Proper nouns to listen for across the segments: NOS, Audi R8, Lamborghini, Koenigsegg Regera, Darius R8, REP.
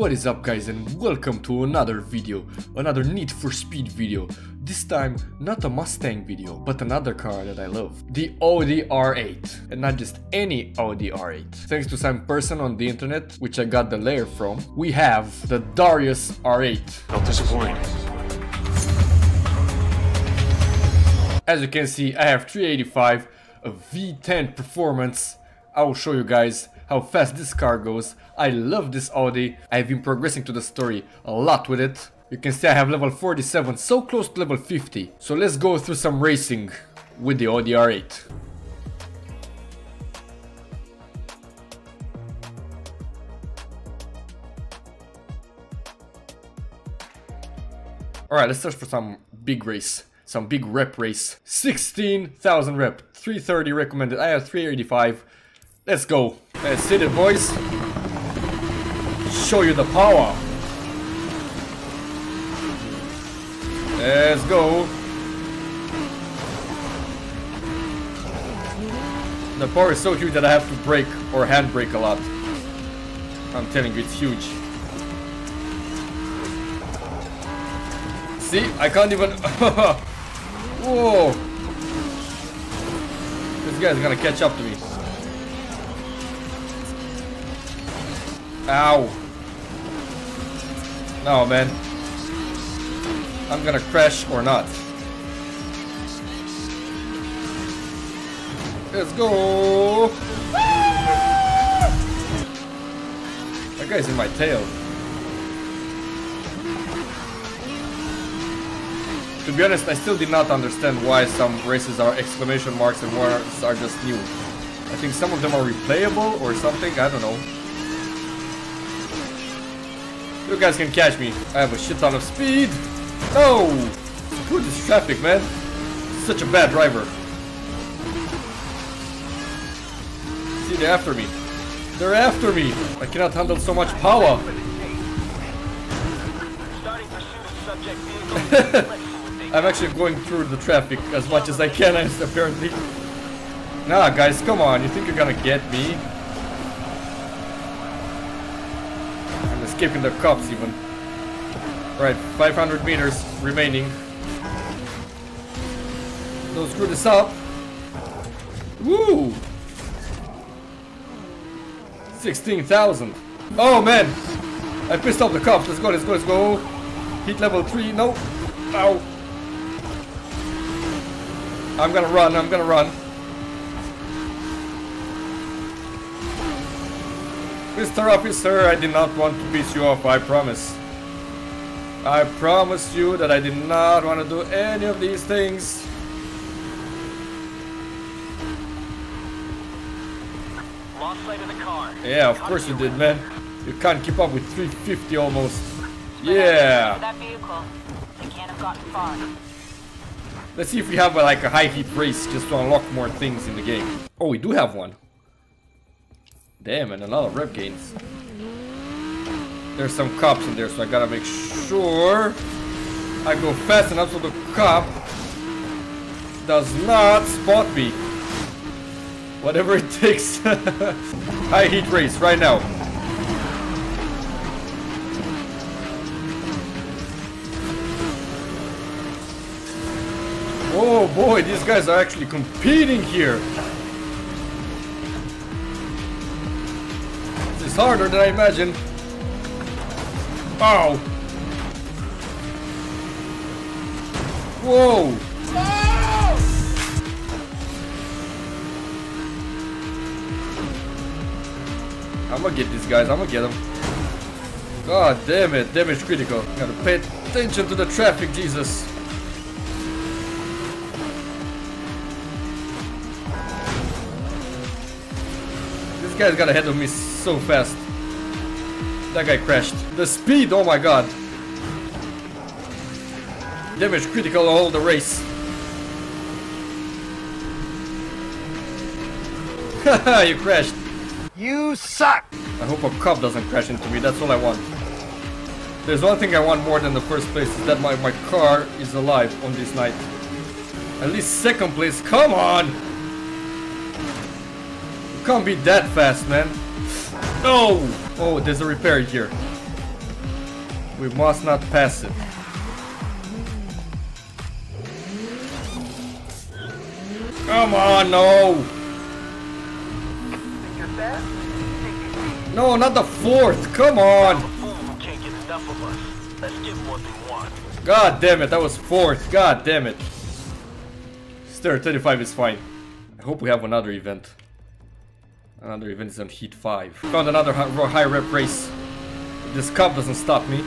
What is up, guys, and welcome to another video, another Need for Speed video. This time not a Mustang video, but another car that I love, the Audi R8, and not just any Audi R8. Thanks to some person on the internet, which I got the layer from, we have the Darius R8. Not disappointing. As you can see, I have 385, a V10 performance. I will show you guys how fast this car goes. I love this Audi. I've been progressing to the story a lot with it. You can see I have level 47, so close to level 50. So let's go through some racing with the Audi R8. Alright, let's search for some big race. Some big rep race. 16,000 rep, 330 recommended. I have 385. Let's go. Let's hit it, boys. Show you the power. Let's go. The power is so huge that I have to brake or handbrake a lot. I'm telling you, it's huge. See, I can't even... Whoa! This guy's gonna catch up to me. Ow! No, man. I'm gonna crash or not. Let's go! That guy's in my tail. To be honest, I still did not understand why some races are exclamation marks and ones are just new. I think some of them are replayable or something, I don't know. You guys can catch me. I have a shit ton of speed. No! Screw this traffic, man. Such a bad driver. See, they're after me. They're after me. I cannot handle so much power. I'm actually going through the traffic as much as I can, apparently. Nah, guys, come on. You think you're gonna get me? I'm escaping the cops even. Right, 500 meters remaining. Don't screw this up. Woo! 16,000. Oh, man! I pissed off the cops. Let's go, let's go, let's go. Heat level 3. No. Ow. I'm gonna run, I'm gonna run. Mr. Officer, I did not want to piss you off, I promise. I promise you that I did not want to do any of these things. Lost sight of the car. Yeah, of course you did, man. You can't keep up with 350 almost. Yeah. That vehicle, they can't have gotten far. Let's see if we have like a high heat race just to unlock more things in the game. Oh, we do have one. Damn, and a lot of rep gains. There's some cops in there, so I gotta make sure I go fast enough so the cop does not spot me. Whatever it takes. High heat race right now. Oh boy, these guys are actually competing here. This is harder than I imagined. Ow. Whoa. Oh! I'm gonna get these guys, I'm gonna get them. God damn it, damage critical. Gotta pay attention to the traffic, Jesus. This guy's got ahead of me so fast. That guy crashed. The speed, oh my god. Damage critical all the race. Haha, you crashed. You suck. I hope a cop doesn't crash into me, that's all I want. There's one thing I want more than the first place, is that my car is alive on this night. At least second place, come on! Can't be that fast, man. No! Oh, there's a repair here. We must not pass it. Come on, no! No, not the fourth, come on! God damn it, that was fourth, god damn it. Stir 35 is fine. I hope we have another event. Another event is on heat 5. Found another high rep race. This cop doesn't stop me.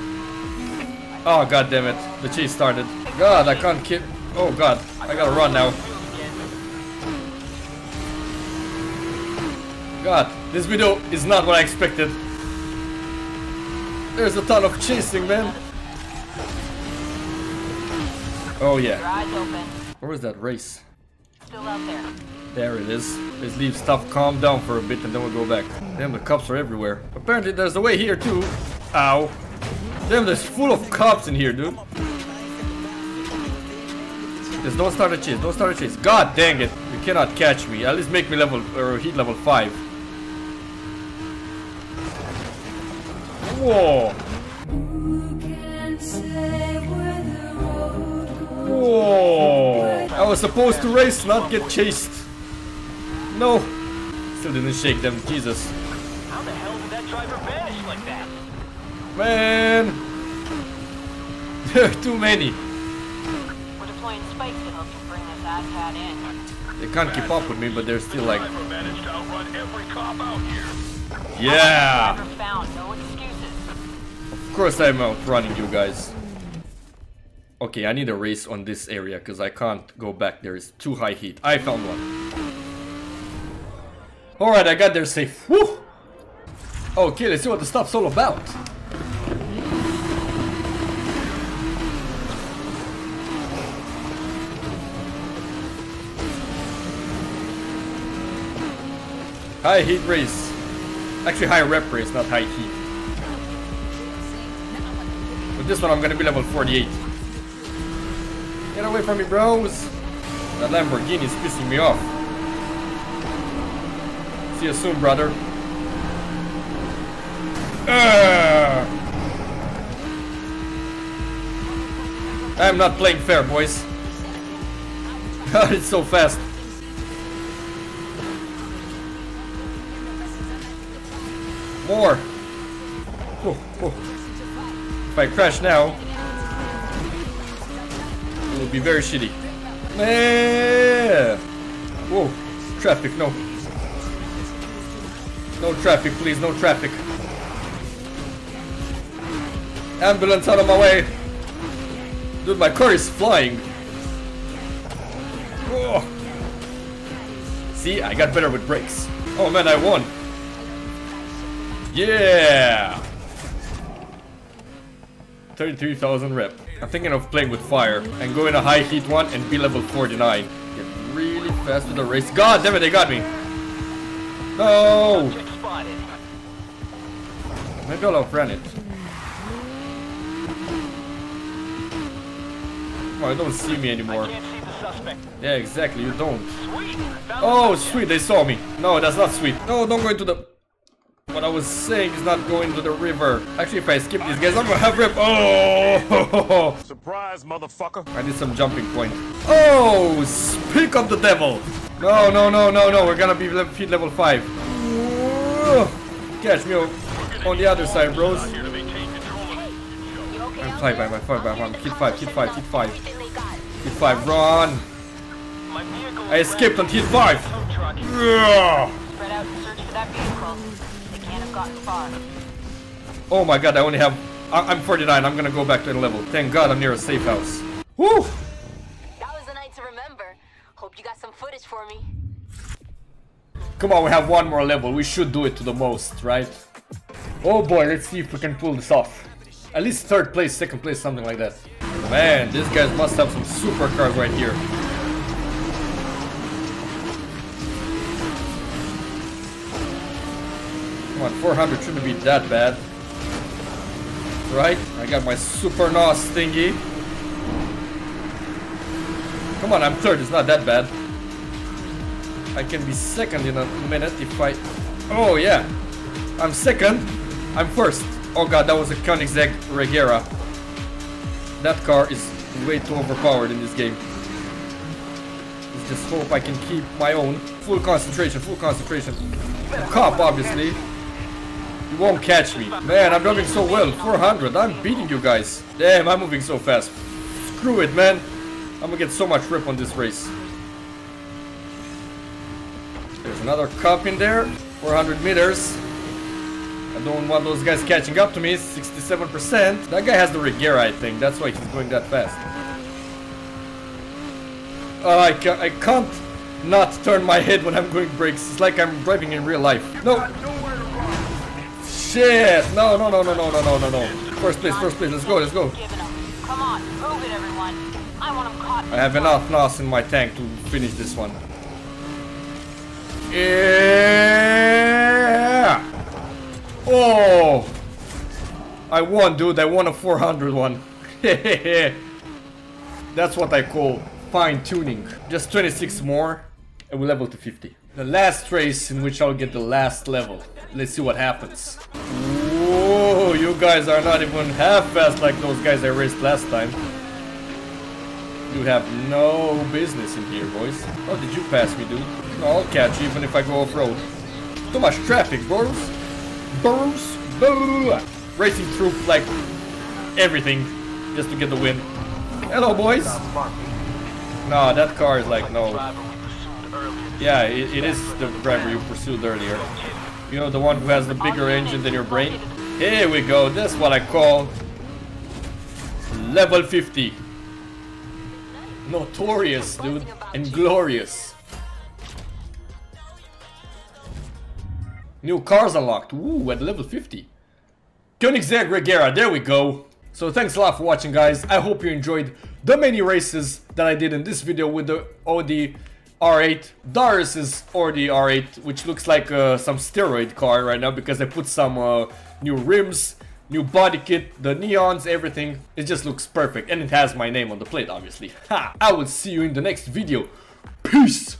Oh god damn it, the chase started. God, I can't keep... Oh god, I gotta run now. God, this video is not what I expected. There's a ton of chasing, man. Oh yeah. Where was that race? Still out there. There it is. Let's leave stuff calm down for a bit and then we'll go back. Damn, the cops are everywhere. Apparently there's a way here too. Ow. Damn, there's full of cops in here, dude. Just don't start a chase, don't start a chase. God dang it. You cannot catch me. At least make me level, or heat level 5. Whoa! Whoa! I was supposed to race, not get chased. No! Still didn't shake them, Jesus. How the hell did that driver vanish like that? Man! There are too many. We're deploying spikes to help you bring this iPad in. They can't keep up with me, but they're still like... managed to outrun every cop out here. Yeah! Of course I'm outrunning you guys. Okay, I need a race on this area because I can't go back there. It's too high heat. I found one. Alright, I got there safe. Woo! Okay, let's see what the stuff's all about. High heat race. Actually, high rep race, not high heat. This one I'm gonna be level 48. Get away from me, bros. That Lamborghini is pissing me off. See you soon, brother. I'm not playing fair, boys. God, it's so fast. More. Oh, oh. If I crash now, it will be very shitty. Yeah. Whoa, traffic, no. No traffic, please, no traffic. Ambulance out of my way. Dude, my car is flying. Whoa. See, I got better with brakes. Oh man, I won. Yeah. 33,000 rep. I'm thinking of playing with fire and go in a high heat one and be level 49. Get really fast with the race. God damn it, they got me. No. Maybe I'll outrun it. Oh, I don't see me anymore. Yeah, exactly. You don't. Oh, sweet. They saw me. No, that's not sweet. No, don't go into the... What I was saying is not going to the river. Actually, if I skip these guys, I'm gonna have rip. Oh! Surprise, motherfucker! I need some jumping point. Oh! Speak of the devil! No, no, no, no, no! We're gonna be feet level 5. Catch me on the other side, bros. I'm 5, Heat 5. Run! I escaped on heat 5. Spread out and search for that vehicle. Oh my god, I only have... I'm 49, I'm gonna go back to the level. Thank god I'm near a safe house. Woo! That was a night to remember. Hope you got some footage for me. Come on, we have one more level. We should do it to the most, right? Oh boy, let's see if we can pull this off. At least third place, second place, something like that. Man, these guys must have some supercars right here. Come on, 400 shouldn't be that bad. Right? I got my super NOS thingy. Come on, I'm third, it's not that bad. I can be second in a minute if I... Oh yeah! I'm second, I'm first. Oh god, that was a Koenigsegg Regera. That car is way too overpowered in this game. Let's just hope I can keep my own. Full concentration, full concentration. Cop, obviously. You won't catch me. Man, I'm driving so well. 400, I'm beating you guys. Damn, I'm moving so fast. Screw it, man. I'm gonna get so much rip on this race. There's another cop in there. 400 meters. I don't want those guys catching up to me. 67%. That guy has the Regera, I think. That's why he's going that fast. I can't not turn my head when I'm going brakes. It's like I'm driving in real life. No. Shit. No, no, no, no, no, no, no, no, no. First place, first place. Let's go, let's go. Come on, move it, everyone. I want them caught. I have enough NOS in my tank to finish this one. Yeah. Oh, I won, dude. I won a 400 one. That's what I call fine-tuning. Just 26 more and we'll level to 50. The last race in which I'll get the last level. Let's see what happens. Whoa, you guys are not even half fast like those guys I raced last time. You have no business in here, boys. Oh, did you pass me, dude? No, I'll catch you even if I go off-road. Too much traffic, bros. Burns, boo! Racing through like everything just to get the win. Hello, boys. Nah, that car is like no. Yeah, it is the driver you pursued earlier. You know, the one who has the bigger engine than your brain. Here we go. That's what I call level 50. Notorious, dude, and glorious. New cars unlocked. Woo, at level 50. Koenigsegg Regera, there we go. So thanks a lot for watching, guys. I hope you enjoyed the many races that I did in this video with the Audi R8. Darius's Audi R8, which looks like some steroid car right now because I put some new rims, new body kit, the neons, everything. It just looks perfect and it has my name on the plate, obviously. Ha! I will see you in the next video. Peace!